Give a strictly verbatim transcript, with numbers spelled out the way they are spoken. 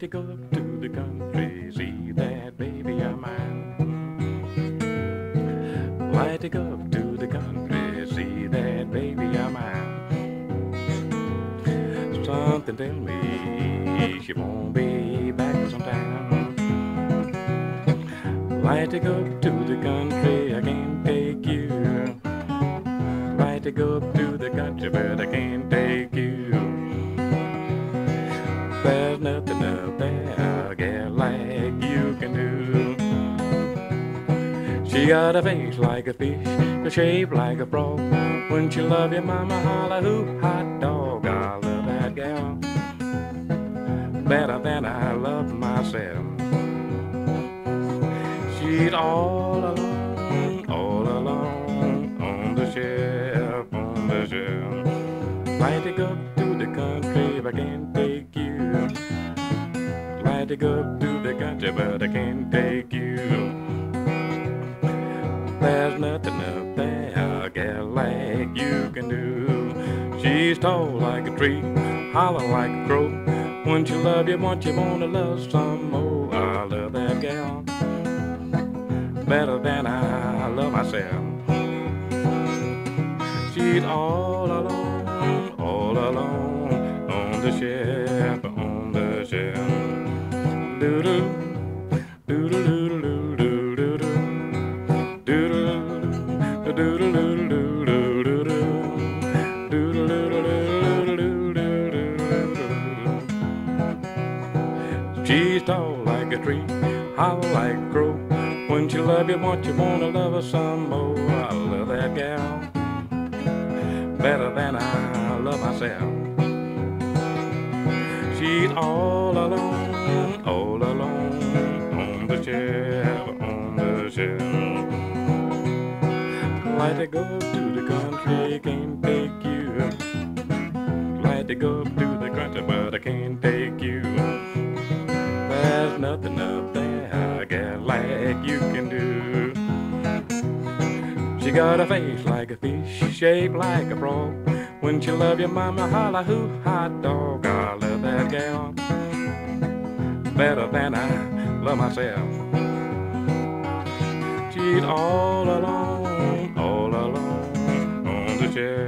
to go up to the country, see that baby of mine. Like to go up to the country, see that baby of mine. Something tell me she won't be back sometime. Like to go up to the country, I can't take you. Like to go up to the country, but I can't take you. There's nothing up there, a girl like you can do. She got a face like a fish, a shape like a frog. Wouldn't you love your mama, holla, hoo, hot dog. I love that gal better than I love myself. She's all alone, all alone, on the shelf, on the shelf. Like to go to the country, but I can't take you. Like to go up to the country, but I can't take you. There's nothing up there a gal like you can do. She's tall like a tree, hollow like a crow. Once you love you, once you wanna love some more. I love that gal better than I love myself. She's all alone, all alone, on the ship, on the ship. Doodle, doodle, doodle, doodle, doodle, doodle, doodle, doodle, doodle. She's tall like a tree, hollow like a crow. When she love you, won't you wanna love her some more? I love that gal better than I love myself. She's all alone. All alone on the shelf, on the shelf. Like to go to the country, can't take you. Like to go to the country, but I can't take you. There's nothing up there, girl, like you can do. She got a face like a fish, shaped like a frog. When she love your mama, holla, hoo, hot dog. I love that gal better than I love myself. She's all alone, all alone on the shelf.